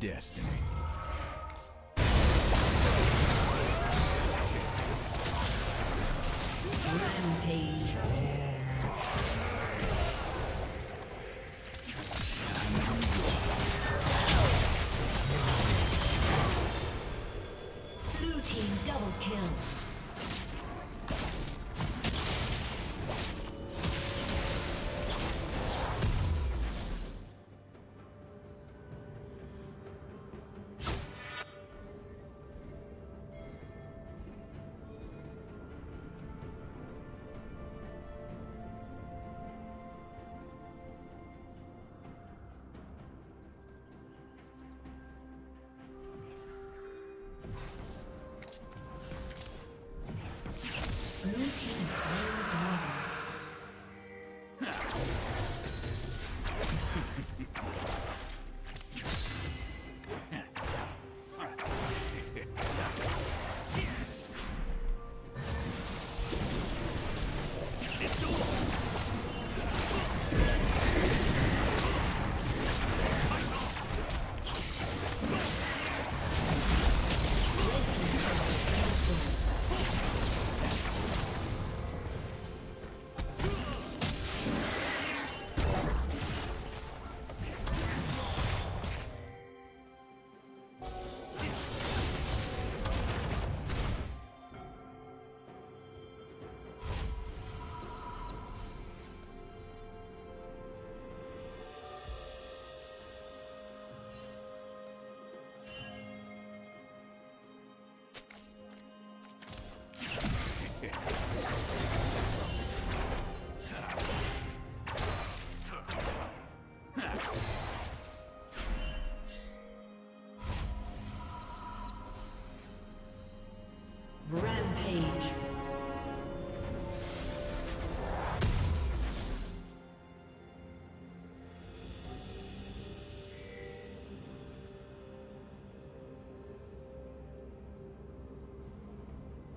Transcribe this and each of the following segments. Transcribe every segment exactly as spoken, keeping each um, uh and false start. Destiny. Rampage.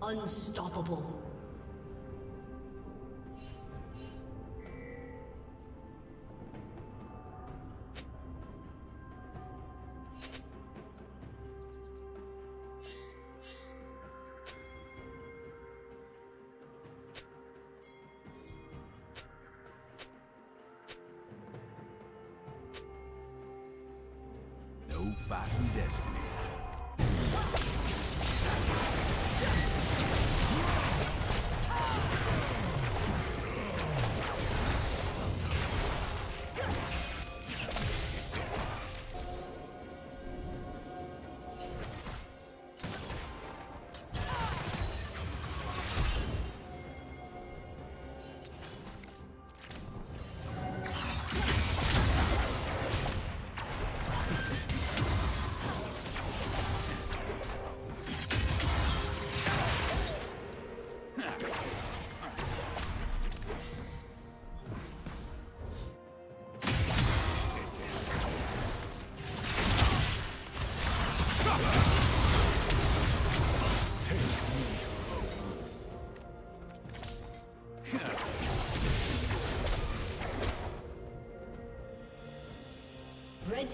Unstoppable. No fighting destiny. Red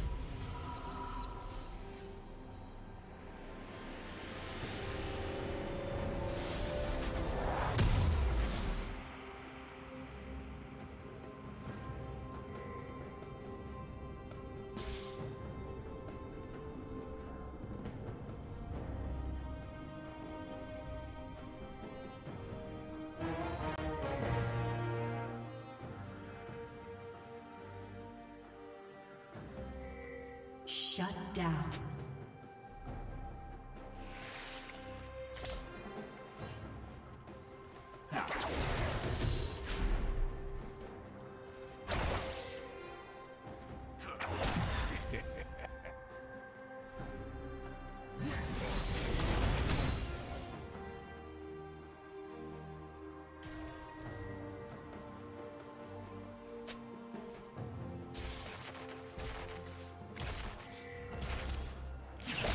Shut down.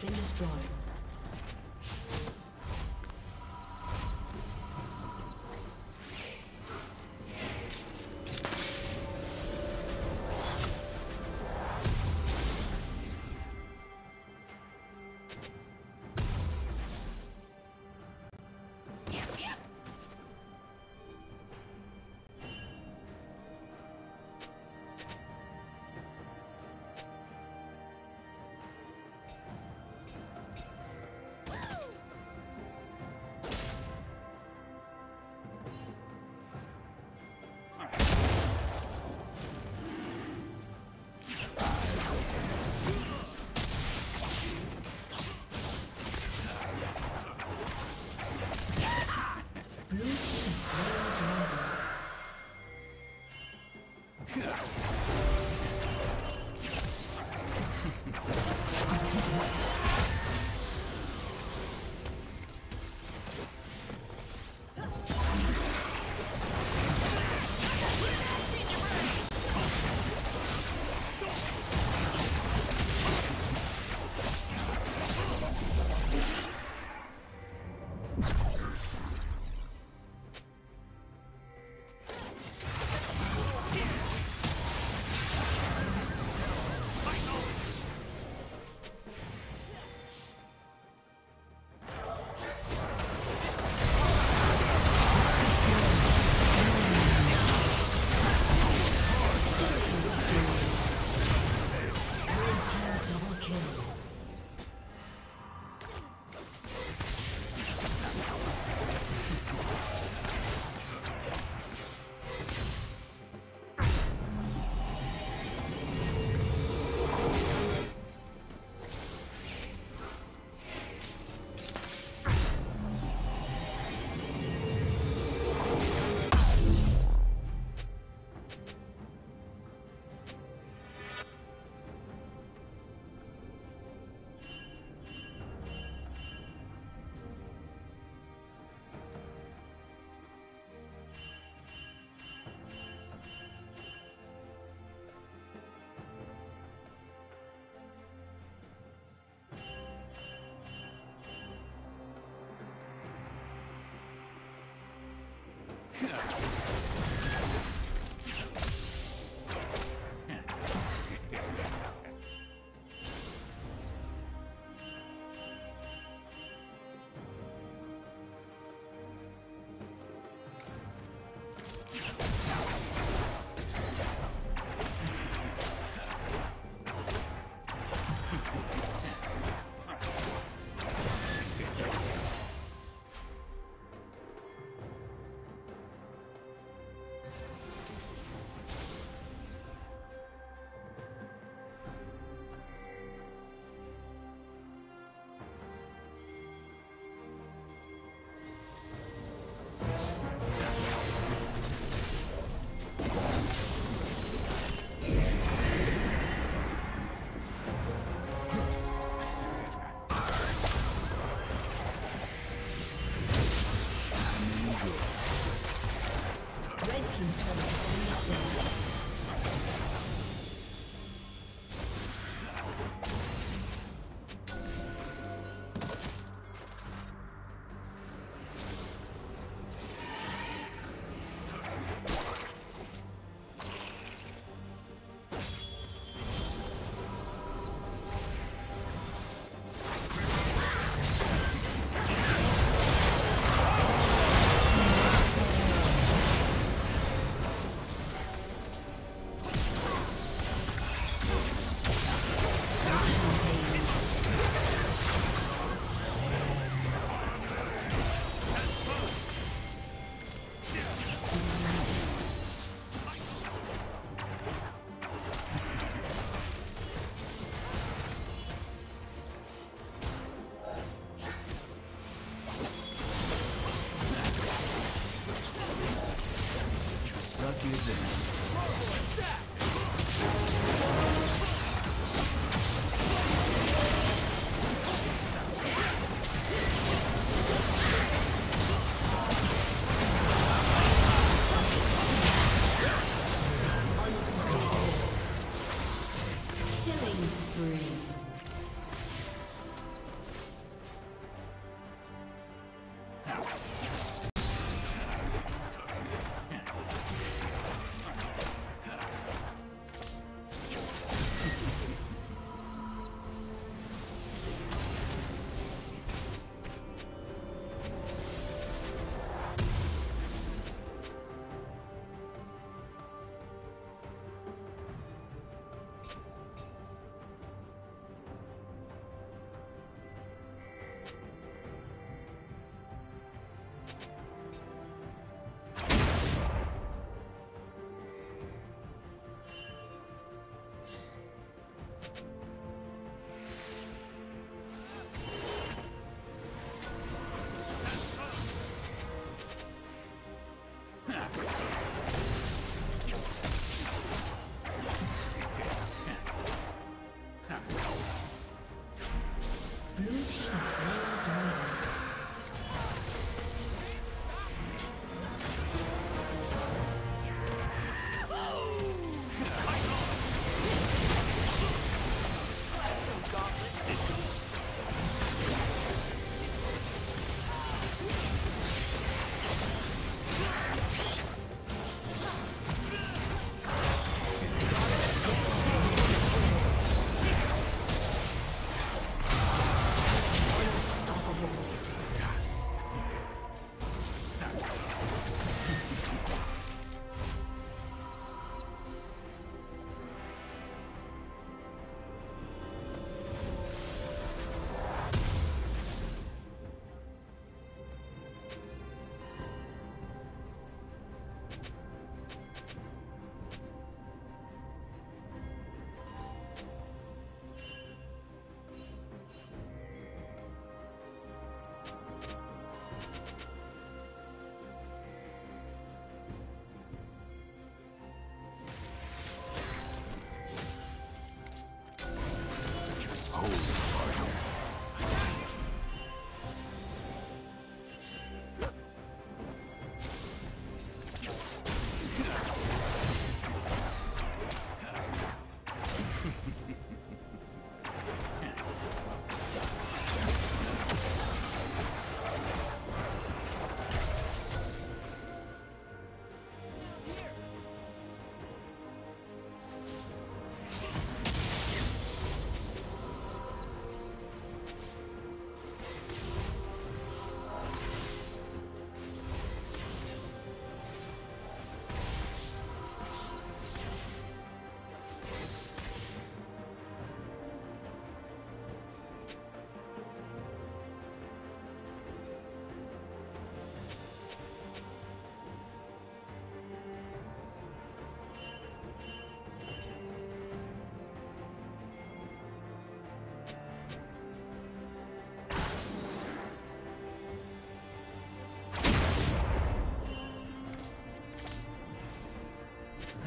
Destroyed.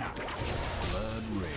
Blood red.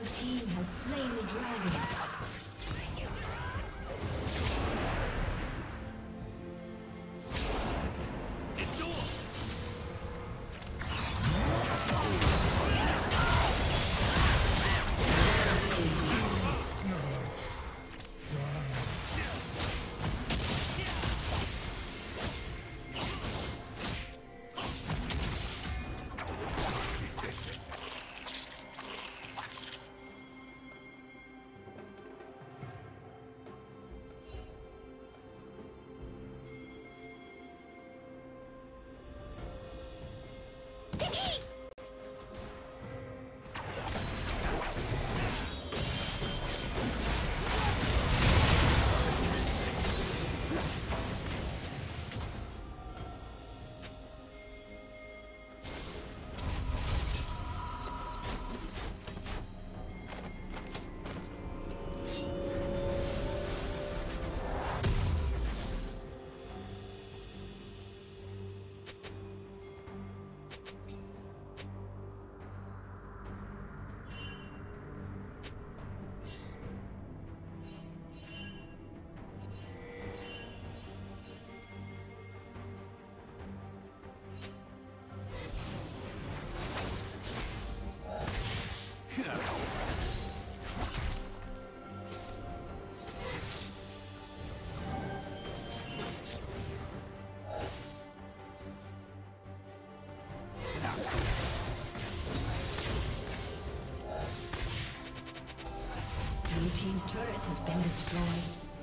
The team has slain the dragon. Blue team's turret has been destroyed.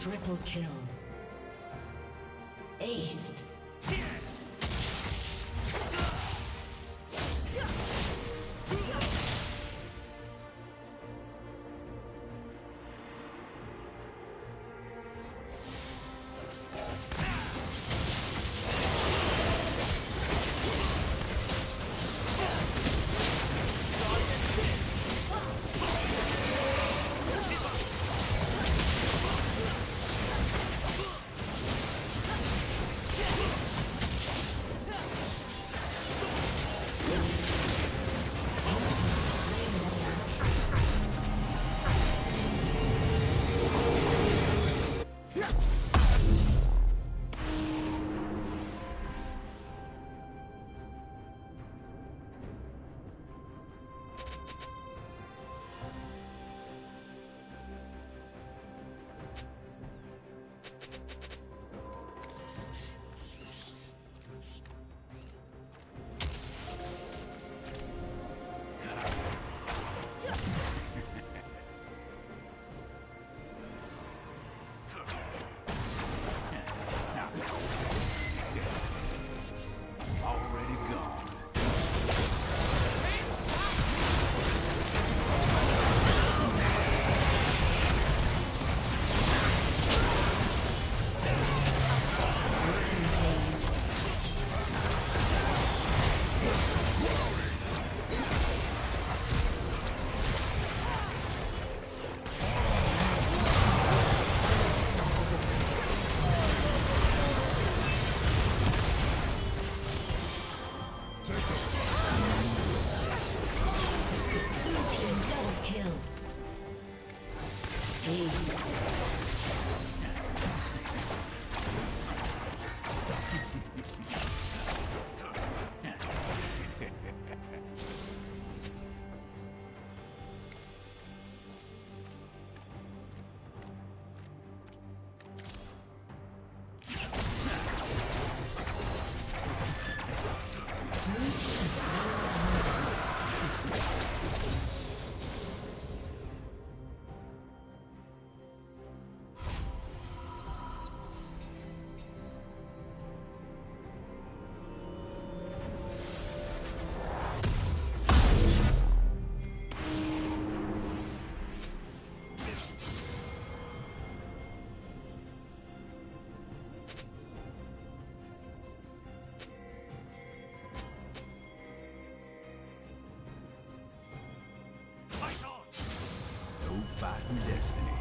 Triple kill. Ace. Destiny.